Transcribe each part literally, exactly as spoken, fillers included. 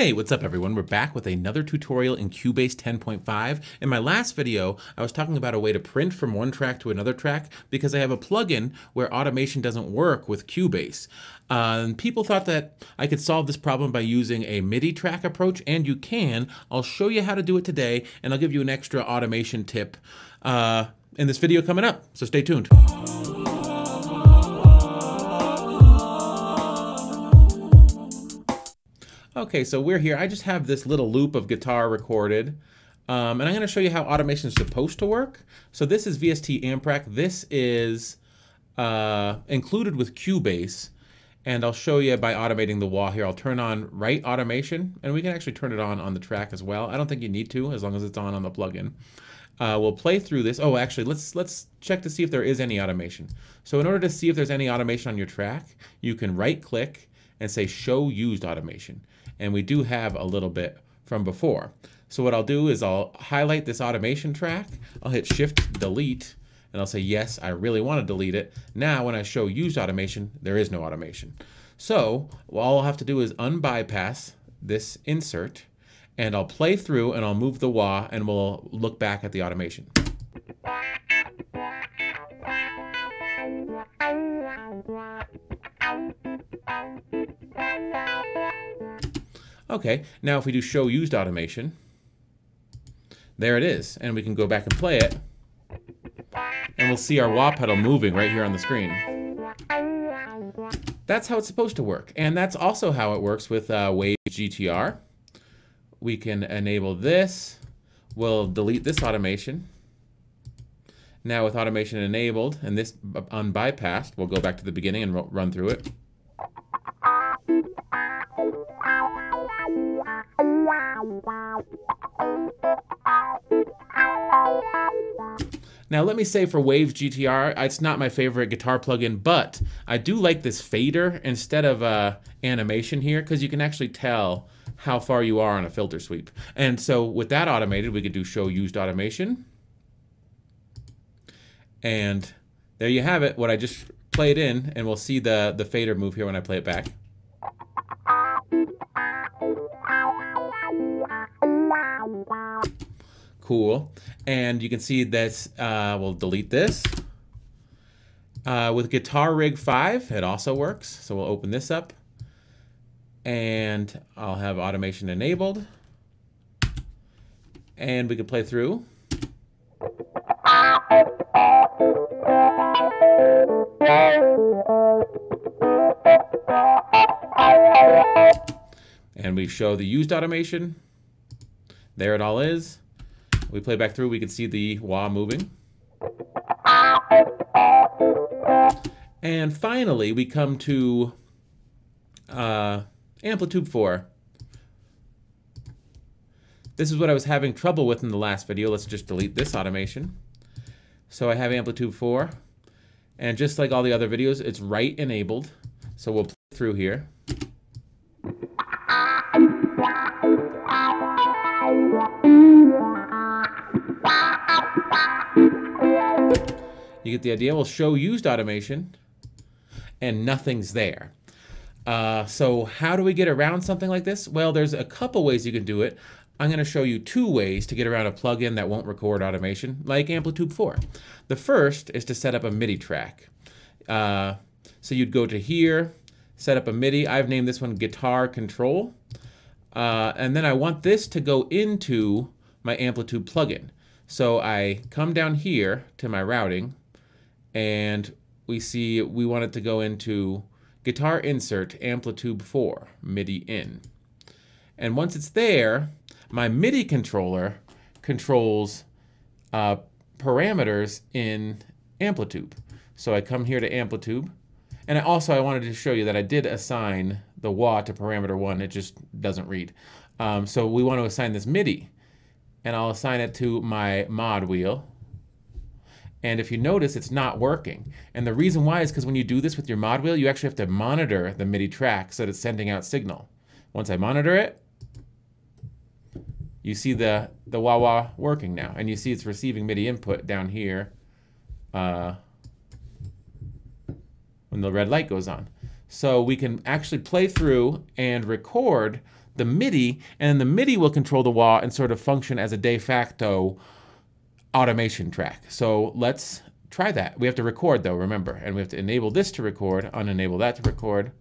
Hey, what's up everyone? We're back with another tutorial in Cubase ten point five. In my last video, I was talking about a way to print from one track to another track because I have a plugin where automation doesn't work with Cubase. Um, people thought that I could solve this problem by using a MIDI track approach, and you can. I'll show you how to do it today, and I'll give you an extra automation tip uh, in this video coming up, so stay tuned. Okay, so we're here. I just have this little loop of guitar recorded, um, and I'm going to show you how automation is supposed to work. So this is V S T Amp Rack. This is uh, included with Cubase, and I'll show you by automating the wah here. I'll turn on write automation, and we can actually turn it on on the track as well. I don't think you need to, as long as it's on on the plugin. Uh, we'll play through this. Oh, actually, let's let's check to see if there is any automation. So in order to see if there's any automation on your track, you can right-click and say Show Used Automation. And we do have a little bit from before. So what I'll do is I'll highlight this automation track. I'll hit Shift Delete, and I'll say, yes, I really want to delete it. Now, when I show Use Automation, there is no automation. So all I'll have to do is unbypass this insert, and I'll play through, and I'll move the wah, and we'll look back at the automation. Okay, now if we do Show Used Automation, there it is, and we can go back and play it, and we'll see our wah pedal moving right here on the screen. That's how it's supposed to work, and that's also how it works with uh, Wave G T R. We can enable this. We'll delete this automation. Now with automation enabled, and this unbypassed, we'll go back to the beginning and run through it. Now let me say for Wave G T R, it's not my favorite guitar plugin, but I do like this fader instead of uh, animation here, because you can actually tell how far you are on a filter sweep. And so with that automated, we could do Show Used Automation. And there you have it, what I just played in, and we'll see the, the fader move here when I play it back. Cool. And you can see that uh, we'll delete this. Uh, with Guitar Rig five, it also works. So we'll open this up, and I'll have automation enabled, and we can play through. And we show the used automation. There it all is. We play back through, we can see the wah moving. And finally, we come to uh, Amplitube four. This is what I was having trouble with in the last video. Let's just delete this automation. So I have Amplitube four. And just like all the other videos, it's right enabled. So we'll play through here. You get the idea. We'll show used automation, and nothing's there. Uh, so how do we get around something like this? Well, there's a couple ways you can do it. I'm going to show you two ways to get around a plugin that won't record automation, like Amplitube four. The first is to set up a MIDI track. Uh, so you'd go to here, set up a MIDI. I've named this one Guitar Control. Uh, and then I want this to go into my Amplitube plugin. So I come down here to my routing, and we see we want it to go into Guitar Insert Amplitube four, MIDI in. And once it's there, my MIDI controller controls uh, parameters in Amplitube. So I come here to Amplitube, and I also I wanted to show you that I did assign the wah to parameter one. It just doesn't read. Um, so we want to assign this MIDI, and I'll assign it to my mod wheel. And if you notice, it's not working. And the reason why is because when you do this with your mod wheel, you actually have to monitor the MIDI track so that it's sending out signal. Once I monitor it, you see the, the wah wah working now. And you see it's receiving MIDI input down here uh, when the red light goes on. So we can actually play through and record the MIDI, and the MIDI will control the wah and sort of function as a de facto automation track. So let's try that. We have to record though, remember, and we have to enable this to record, unenable that to record.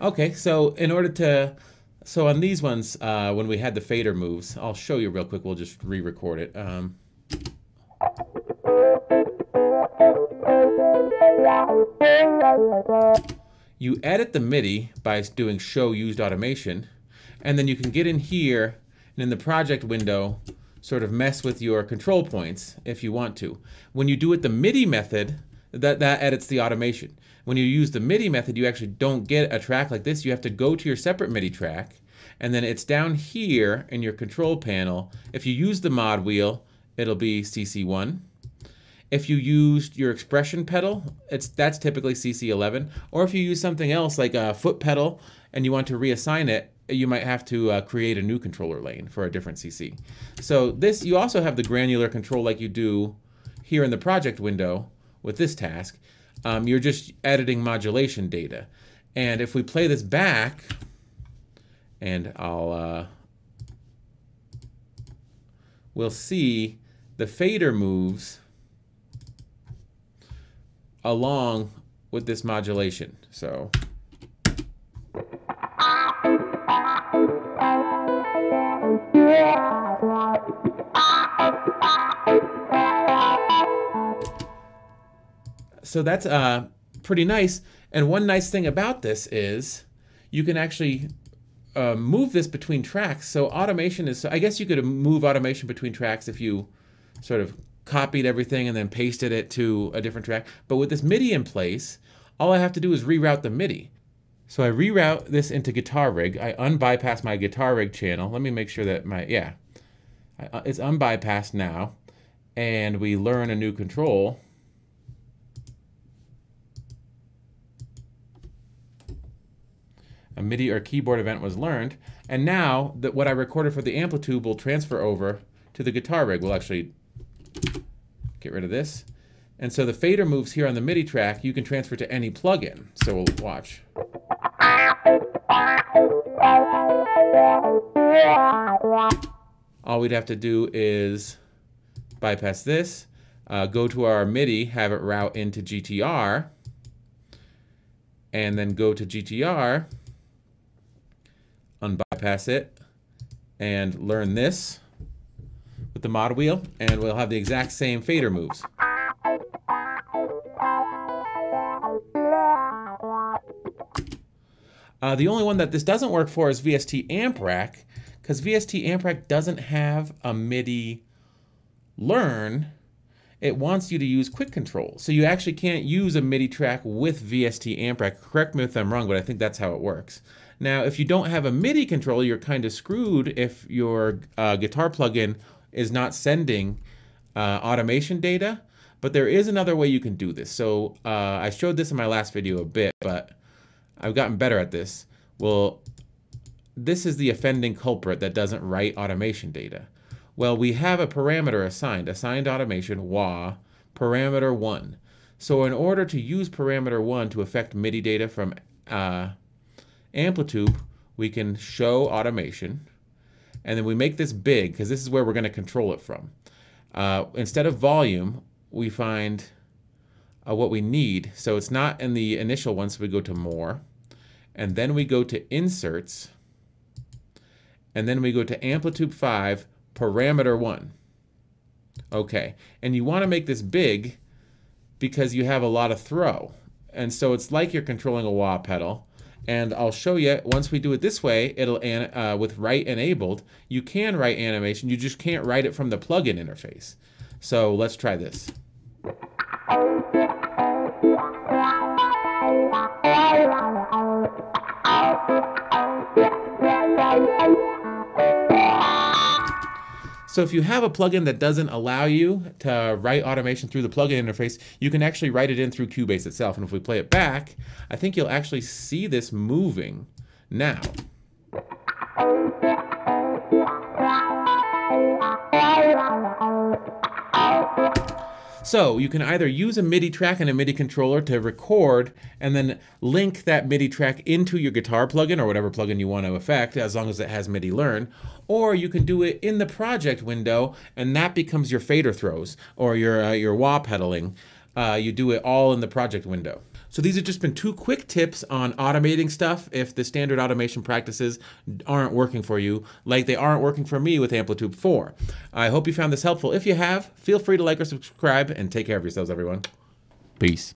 Okay, so in order to, so on these ones, uh, when we had the fader moves, I'll show you real quick, we'll just re-record it. Um, you edit the MIDI by doing show used automation, and then you can get in here and in the project window, sort of mess with your control points if you want to. When you do it the MIDI method, that, that edits the automation. When you use the MIDI method, you actually don't get a track like this. You have to go to your separate MIDI track, and then it's down here in your control panel. If you use the mod wheel, it'll be C C one. If you used your expression pedal, it's that's typically C C eleven. Or if you use something else like a foot pedal and you want to reassign it, you might have to uh, create a new controller lane for a different C C. So this, you also have the granular control like you do here in the project window with this task. Um, you're just editing modulation data. And if we play this back, and I'll, uh, we'll see the fader moves along with this modulation. So. So that's uh, pretty nice. And one nice thing about this is you can actually uh, move this between tracks. So automation is, so I guess you could move automation between tracks if you sort of copied everything and then pasted it to a different track. But with this MIDI in place, all I have to do is reroute the MIDI. So I reroute this into Guitar Rig. I unbypass my Guitar Rig channel. Let me make sure that my, yeah, it's unbypassed now. And we learn a new control. A MIDI or keyboard event was learned. And now that what I recorded for the Amplitube will transfer over to the Guitar Rig. We'll actually get rid of this. And so the fader moves here on the MIDI track, you can transfer to any plugin. So we'll watch. All we'd have to do is bypass this, uh, go to our MIDI, have it route into G T R, and then go to G T R, unbypass it, and learn this with the mod wheel, and we'll have the exact same fader moves. Uh, the only one that this doesn't work for is V S T Amp Rack, because V S T Amp Rack doesn't have a MIDI learn. It wants you to use quick control. So you actually can't use a MIDI track with V S T Amp Rack. Correct me if I'm wrong, but I think that's how it works. Now, if you don't have a MIDI controller, you're kind of screwed if your uh, guitar plugin is not sending uh, automation data, but there is another way you can do this. So uh, I showed this in my last video a bit, but I've gotten better at this. Well, this is the offending culprit that doesn't write automation data. Well, we have a parameter assigned, assigned automation, wah, parameter one. So in order to use parameter one to affect MIDI data from uh, Amplitube, we can show automation, and then we make this big, because this is where we're gonna control it from. Uh, instead of volume, we find Uh, what we need. So it's not in the initial one, so we go to more, and then we go to inserts, and then we go to Amplitube five, parameter one. Okay, and you want to make this big because you have a lot of throw, and so it's like you're controlling a wah pedal. And I'll show you, once we do it this way, it'll uh, with write enabled, you can write animation, you just can't write it from the plugin interface. So let's try this. So if you have a plugin that doesn't allow you to write automation through the plugin interface, you can actually write it in through Cubase itself. And if we play it back, I think you'll actually see this moving now. So you can either use a MIDI track and a MIDI controller to record and then link that MIDI track into your guitar plugin or whatever plugin you want to affect, as long as it has MIDI learn, or you can do it in the project window and that becomes your fader throws or your, uh, your wah pedaling. Uh, you do it all in the project window. So these have just been two quick tips on automating stuff if the standard automation practices aren't working for you, like they aren't working for me with Amplitube four. I hope you found this helpful. If you have, feel free to like or subscribe, and take care of yourselves, everyone. Peace.